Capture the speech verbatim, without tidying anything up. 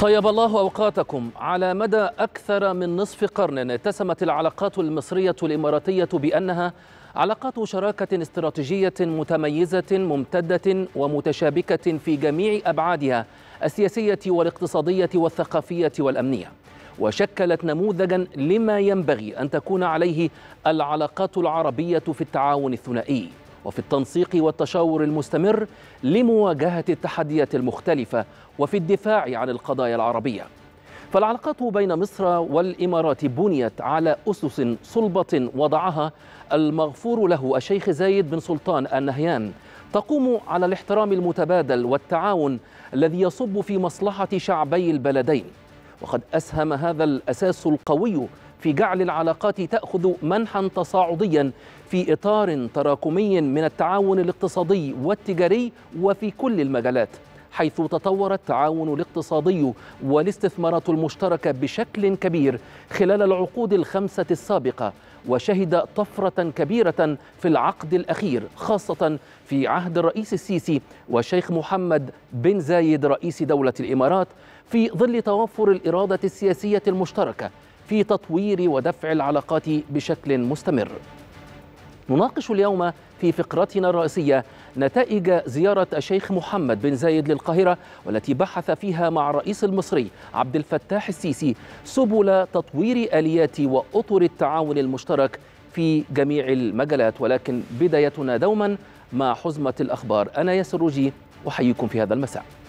طيب الله أوقاتكم. على مدى أكثر من نصف قرن اتسمت العلاقات المصرية الإماراتية بأنها علاقات شراكة استراتيجية متميزة ممتدة ومتشابكة في جميع أبعادها السياسية والاقتصادية والثقافية والأمنية، وشكلت نموذجا لما ينبغي أن تكون عليه العلاقات العربية في التعاون الثنائي وفي التنسيق والتشاور المستمر لمواجهة التحديات المختلفة وفي الدفاع عن القضايا العربية. فالعلاقات بين مصر والإمارات بنيت على أسس صلبة وضعها المغفور له الشيخ زايد بن سلطان النهيان، تقوم على الاحترام المتبادل والتعاون الذي يصب في مصلحة شعبي البلدين. وقد أسهم هذا الأساس القوي في جعل العلاقات تأخذ منحا تصاعديا في إطار تراكمي من التعاون الاقتصادي والتجاري وفي كل المجالات، حيث تطور التعاون الاقتصادي والاستثمارات المشتركة بشكل كبير خلال العقود الخمسة السابقة، وشهد طفرة كبيرة في العقد الأخير خاصة في عهد الرئيس السيسي والشيخ محمد بن زايد رئيس دولة الإمارات، في ظل توفر الإرادة السياسية المشتركة في تطوير ودفع العلاقات بشكل مستمر. نناقش اليوم في فقرتنا الرئيسية نتائج زيارة الشيخ محمد بن زايد للقاهرة، والتي بحث فيها مع الرئيس المصري عبد الفتاح السيسي سبل تطوير آليات وأطر التعاون المشترك في جميع المجالات. ولكن بدايتنا دوما مع حزمة الأخبار. أنا ياسر رشدي أحييكم في هذا المساء.